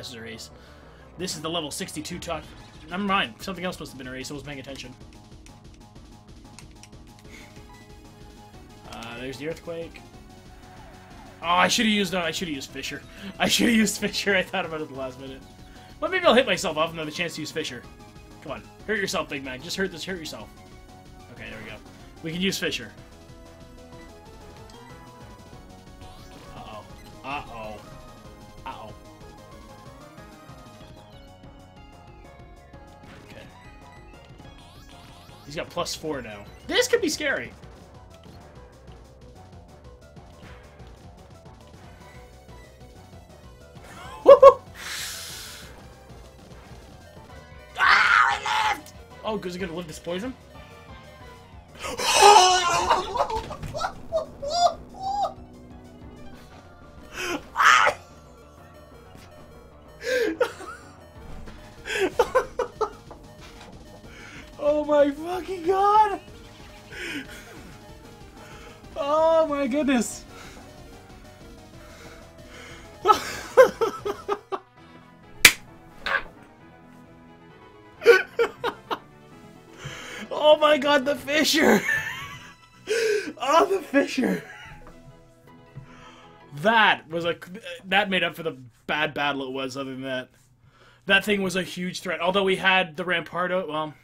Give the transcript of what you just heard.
passes are ace. This is the level 62 talk. Never mind. Something else must have been erased. I wasn't paying attention. There's the earthquake. Oh, I should have used Fissure. I should have used Fissure. I thought about it at the last minute. But maybe I'll hit myself off another chance to use Fissure. Come on, hurt yourself, Big Mac. Just hurt yourself. Okay, there we go. We can use Fissure. Uh-oh. Uh-oh. Uh-oh. Okay. He's got +4 now. This could be scary. Oh, because he's gonna live this poison? Oh my fucking god! Oh my goodness! Oh my god, the Fissure! Oh, the Fissure! That made up for the bad battle it was, other than that. That thing was a huge threat. Although we had the Rampardo, well...